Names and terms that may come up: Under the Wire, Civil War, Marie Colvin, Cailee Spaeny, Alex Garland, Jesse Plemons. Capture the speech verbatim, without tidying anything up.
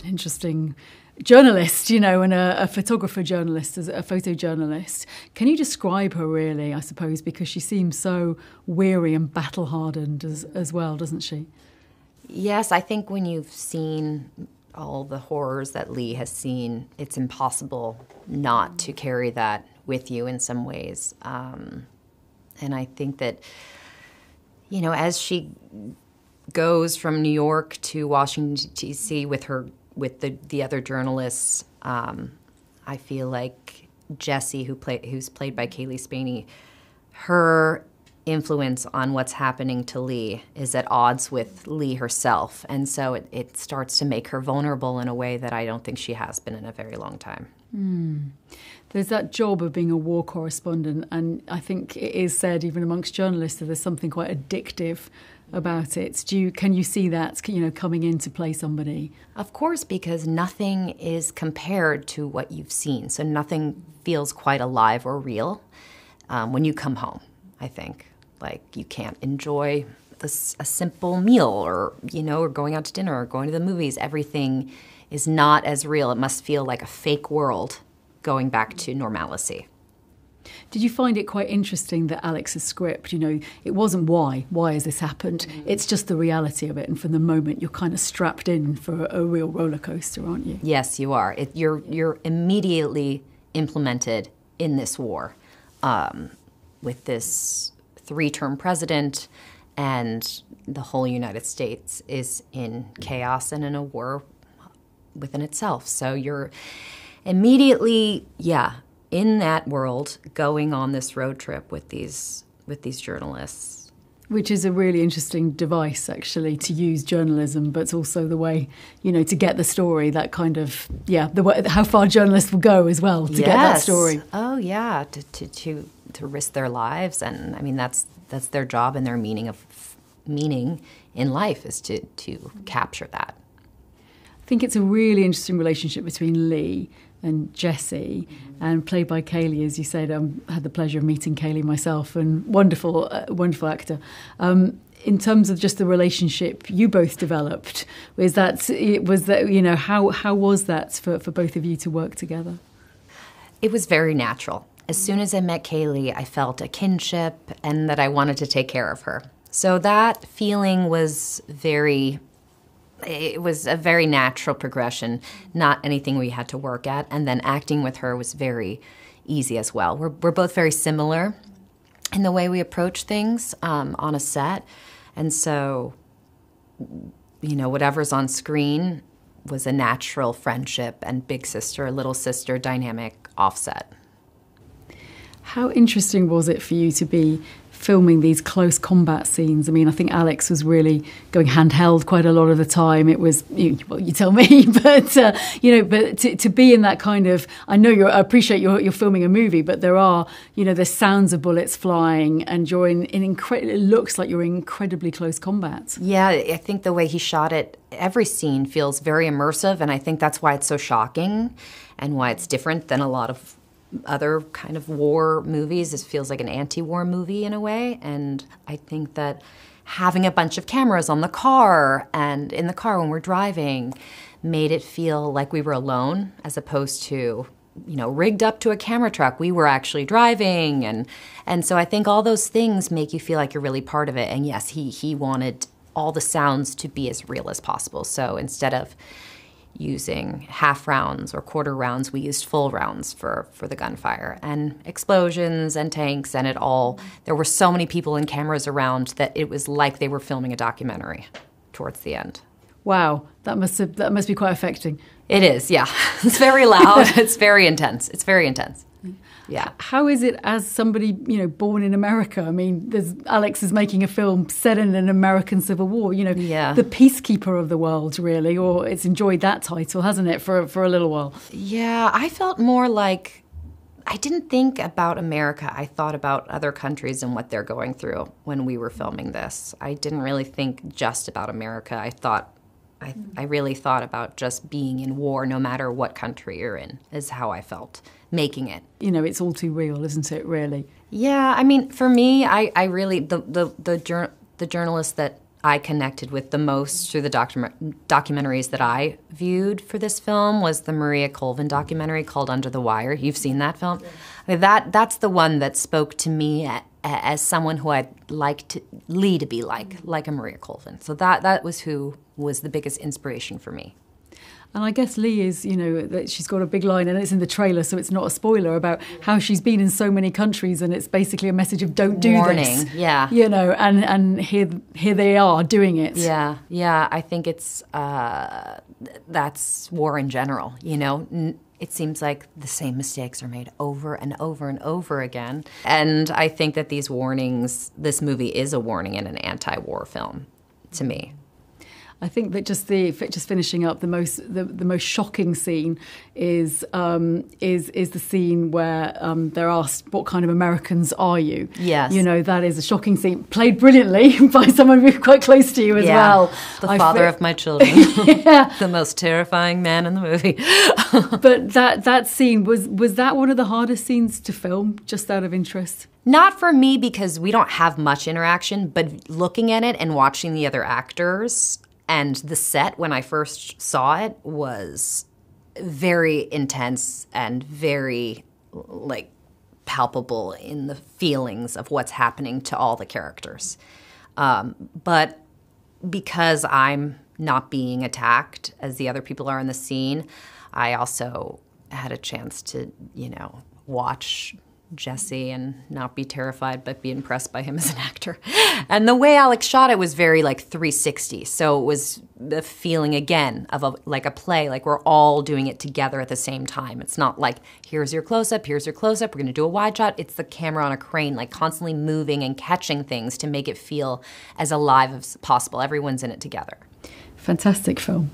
such an interesting journalist, you know, and a, a photographer journalist, as a photojournalist. Can you describe her really, I suppose, because she seems so weary and battle-hardened as, as well, doesn't she? Yes, I think when you've seen all the horrors that Lee has seen, it's impossible not to carry that with you in some ways. Um, and I think that, you know, as she goes from New York to Washington, D C with her with the, the other journalists, um, I feel like Jessie, who play, who's played by Cailee Spaeny, her influence on what's happening to Lee is at odds with Lee herself. And so it, it starts to make her vulnerable in a way that I don't think she has been in a very long time. Mm. There's that job of being a war correspondent, and I think it is said even amongst journalists that there's something quite addictive about it. Do you, can you see that, you know, coming in to play somebody? Of course, because nothing is compared to what you've seen, so nothing feels quite alive or real um, when you come home, I think. Like, you can't enjoy this, a simple meal or, you know, or going out to dinner or going to the movies. Everything is not as real. It must feel like a fake world going back to normalcy. Did you find it quite interesting that Alex's script, you know, it wasn't why, why has this happened? Mm-hmm. It's just the reality of it. And from the moment, you're kind of strapped in for a, a real roller coaster, aren't you? Yes, you are. It, you're, you're immediately implemented in this war um, with this three-term president, and the whole United States is in chaos and in a war within itself. So you're immediately, yeah, in that world, going on this road trip with these with these journalists. Which is a really interesting device, actually, to use journalism, but also the way, you know, to get the story, that kind of, yeah, the way, how far journalists will go as well to yes. get that story. Oh, yeah, to, to, to, to risk their lives. And, I mean, that's that's their job, and their meaning of meaning in life is to, to capture that. I think it's a really interesting relationship between Lee and Jessie, and played by Cailee, as you said. I um, had the pleasure of meeting Cailee myself, and wonderful, uh, wonderful actor. Um, in terms of just the relationship you both developed, was that, was that, you know, how, how was that for, for both of you to work together? It was very natural. As soon as I met Cailee, I felt a kinship and that I wanted to take care of her. So that feeling was very... It was a very natural progression, not anything we had to work at. And then acting with her was very easy as well. We're, we're both very similar in the way we approach things um, on a set. And so, you know, whatever's on screen was a natural friendship and big sister, little sister dynamic offset. How interesting was it for you to be filming these close combat scenes? I mean, I think Alex was really going handheld quite a lot of the time. It was, you, well, you tell me, but, uh, you know, but to, to be in that kind of, I know you're, I appreciate you're, you're filming a movie, but there are, you know, there's sounds of bullets flying, and you're in, in incredible, it looks like you're in incredibly close combat. Yeah, I think the way he shot it, every scene feels very immersive, and I think that's why it's so shocking and why it's different than a lot of other kind of war movies. This feels like an anti-war movie in a way, and I think that having a bunch of cameras on the car and in the car when we're driving made it feel like we were alone, as opposed to, you know, rigged up to a camera truck. We were actually driving, and and so I think all those things make you feel like you're really part of it. And yes, he he wanted all the sounds to be as real as possible. So instead of using half rounds or quarter rounds, we used full rounds for, for the gunfire, and explosions and tanks and it all. There were so many people and cameras around that it was like they were filming a documentary towards the end. Wow, that must have, that must be quite affecting. It is, yeah. It's very loud. It's very intense. It's very intense. Yeah. How is it as somebody, you know, born in America? I mean, there's, Alex is making a film set in an American Civil War, you know, yeah. the peacekeeper of the world, really, or it's enjoyed that title, hasn't it, for, for a little while? Yeah, I felt more like, I didn't think about America. I thought about other countries and what they're going through when we were filming this. I didn't really think just about America. I thought, I, I really thought about just being in war, no matter what country you're in, is how I felt making it. You know, it's all too real, isn't it, really? Yeah, I mean, for me, I, I really, the, the, the, jour the journalist that I connected with the most through the docu documentaries that I viewed for this film was the Marie Colvin documentary called Under the Wire. You've seen that film? Yeah. I mean, that, that's the one that spoke to me at, as someone who I'd like to, Lee to be like, like a Maria Colvin. So that, that was who was the biggest inspiration for me. And I guess Lee is, you know, she's got a big line, and it's in the trailer, so it's not a spoiler, about how she's been in so many countries, and it's basically a message of don't do Warning. this. Warning, yeah. You know, and, and here, here they are doing it. Yeah, yeah, I think it's, uh, that's war in general, you know. It seems like the same mistakes are made over and over and over again. And I think that these warnings, this movie is a warning and an anti-war film to me. I think that just the just finishing up the most the, the most shocking scene is um, is is the scene where um, they're asked, what kind of Americans are you? Yes, you know, that is a shocking scene, played brilliantly by someone who's quite close to you as yeah. well. The I father of my children, yeah, the most terrifying man in the movie. But that that scene was was that one of the hardest scenes to film, just out of interest? Not for me, because we don't have much interaction. But looking at it and watching the other actors. And the set, when I first saw it, was very intense and very, like, palpable in the feelings of what's happening to all the characters. Um, but because I'm not being attacked as the other people are in the scene, I also had a chance to, you know, watch Jesse and not be terrified, but be impressed by him as an actor. And the way Alex shot it was very like three sixty. So it was the feeling again of a, like a play, like we're all doing it together at the same time. It's not like, here's your close-up, here's your close-up, we're gonna do a wide shot. It's the camera on a crane, like constantly moving and catching things to make it feel as alive as possible. Everyone's in it together. Fantastic film.